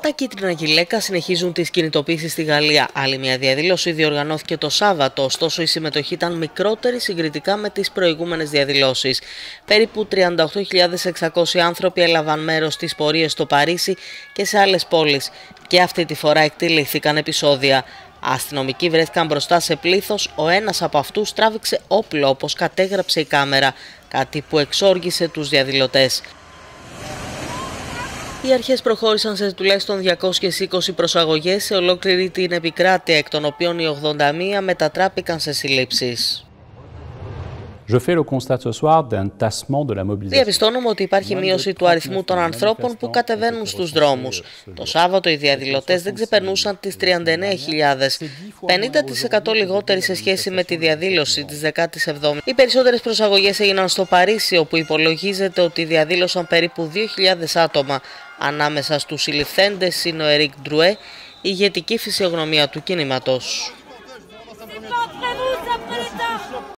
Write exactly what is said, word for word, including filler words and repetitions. Τα Κίτρινα Γιλέκα συνεχίζουν τις κινητοποίησεις στη Γαλλία. Άλλη μια διαδήλωση διοργανώθηκε το Σάββατο, ωστόσο η συμμετοχή ήταν μικρότερη συγκριτικά με τις προηγούμενες διαδηλώσεις. Περίπου τριάντα οκτώ χιλιάδες εξακόσιοι άνθρωποι έλαβαν μέρος στις πορείες στο Παρίσι και σε άλλες πόλεις. Και αυτή τη φορά εκτελήθηκαν επεισόδια. Αστυνομικοί βρέθηκαν μπροστά σε πλήθος, ο ένας από αυτούς τράβηξε όπλο όπως κατέγραψε η κάμερα, κάτι που εξόργησε τους διαδηλωτές. Οι αρχές προχώρησαν σε τουλάχιστον διακόσιες είκοσι προσαγωγές σε ολόκληρη την επικράτεια, εκ των οποίων οι ογδόντα μία μετατράπηκαν σε συλλήψεις. Διαπιστώνουμε ότι υπάρχει μείωση του αριθμού των ανθρώπων που κατεβαίνουν στους δρόμους. Το Σάββατο οι διαδηλωτές δεν ξεπερνούσαν τις τριάντα εννέα χιλιάδες, πενήντα τοις εκατό λιγότεροι σε σχέση με τη διαδήλωση της δέκατης εβδόμης. Οι περισσότερες προσαγωγές έγιναν στο Παρίσι, όπου υπολογίζεται ότι διαδήλωσαν περίπου δύο χιλιάδες άτομα. Ανάμεσα στους συλληφθέντες είναι ο Ερικ Ντρουέ, ηγετική φυσιογνωμία του κινήματος.